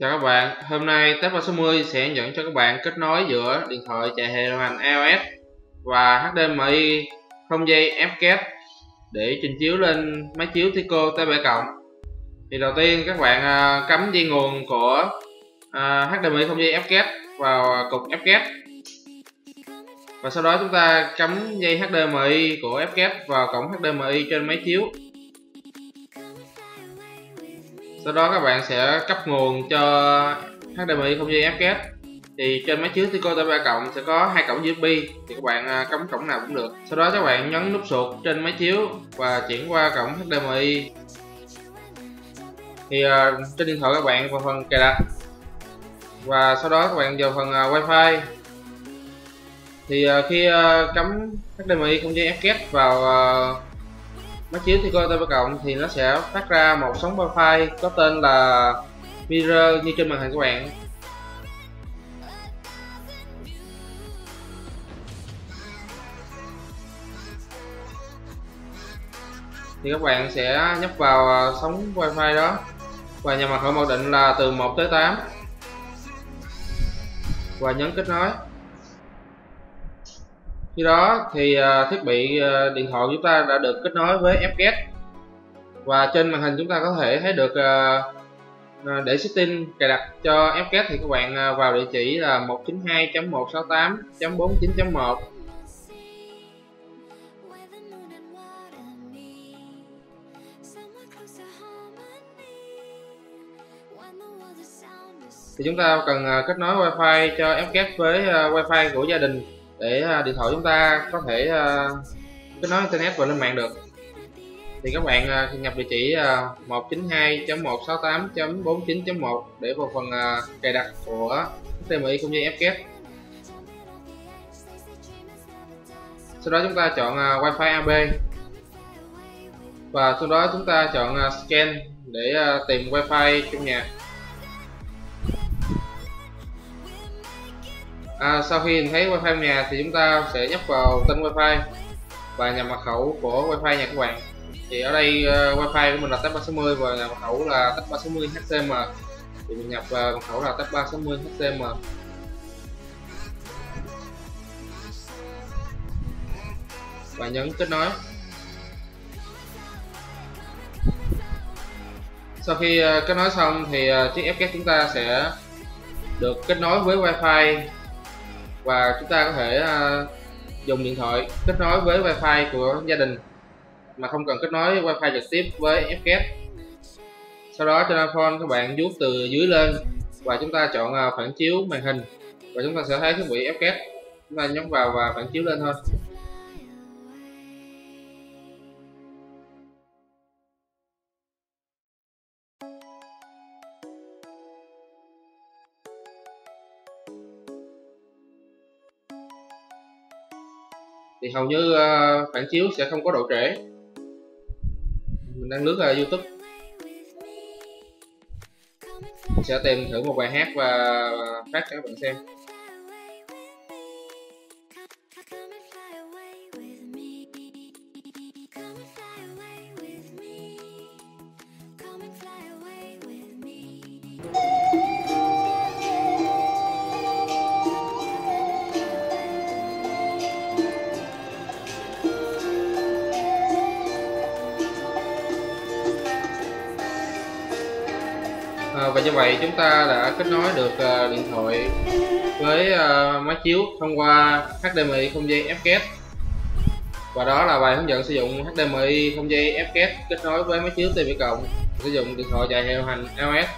Chào các bạn, hôm nay Tech360 sẽ hướng dẫn cho các bạn kết nối giữa điện thoại chạy hệ điều hành iOS và HDMI không dây FCast để trình chiếu lên máy chiếu Tico T7+. Thì đầu tiên các bạn cắm dây nguồn của HDMI không dây FCast vào cục FCast. Và sau đó chúng ta cắm dây HDMI của FCast vào cổng HDMI trên máy chiếu. Sau đó các bạn sẽ cấp nguồn cho HDMI không dây FCast. Thì trên máy chiếu Tico T3+ sẽ có hai cổng USB, thì các bạn cắm cổng nào cũng được. Sau đó các bạn nhấn nút sụt trên máy chiếu và chuyển qua cổng HDMI. Thì trên điện thoại các bạn vào phần cài đặt và sau đó các bạn vào phần Wi-Fi. Thì khi cắm HDMI không dây FCast vào máy chiếu Tico T3+ thì nó sẽ phát ra một sóng wifi có tên là Mirror như trên màn hình các bạn. Thì các bạn sẽ nhấp vào sóng wifi đó và nhập mật khẩu mặc định là từ 1 tới 8 và nhấn kết nối. Khi đó thì thiết bị điện thoại chúng ta đã được kết nối với FCast. Và trên màn hình chúng ta có thể thấy được để setting cài đặt cho FCast thì các bạn vào địa chỉ là 192.168.49.1. Thì chúng ta cần kết nối Wi-Fi cho FCast với Wi-Fi của gia đình để điện thoại chúng ta có thể kết nối internet và lên mạng được. Thì các bạn nhập địa chỉ 192.168.49.1 để vào phần cài đặt của HDMI không dây FCast. Sau đó chúng ta chọn Wi-Fi AB và sau đó chúng ta chọn scan để tìm Wi-Fi trong nhà. Sau khi nhìn thấy Wi-Fi nhà thì chúng ta sẽ nhấp vào tên Wi-Fi và nhập mật khẩu của Wi-Fi nhà các bạn. Thì ở đây Wi-Fi của mình là Tech360 và nhập mật khẩu là Tech360 HCM. Thì mình nhập mật khẩu là Tech360 HCM. Và nhấn kết nối. Sau khi kết nối xong thì chiếc FCast chúng ta sẽ được kết nối với Wi-Fi và chúng ta có thể dùng điện thoại kết nối với Wi-Fi của gia đình mà không cần kết nối Wi-Fi trực tiếp với FCast. Sau đó trên iPhone các bạn vuốt từ dưới lên và chúng ta chọn phản chiếu màn hình và chúng ta sẽ thấy thiết bị FCast. Chúng ta nhấn vào và phản chiếu lên thôi. Thì hầu như phản chiếu sẽ không có độ trễ. Mình đang lướt YouTube, mình sẽ tìm thử một bài hát và phát cho các bạn xem. Và như vậy chúng ta đã kết nối được điện thoại với máy chiếu thông qua HDMI không dây FCast. Và đó là bài hướng dẫn sử dụng HDMI không dây FCast kết nối với máy chiếu T7+ sử dụng điện thoại chạy hệ điều hành iOS.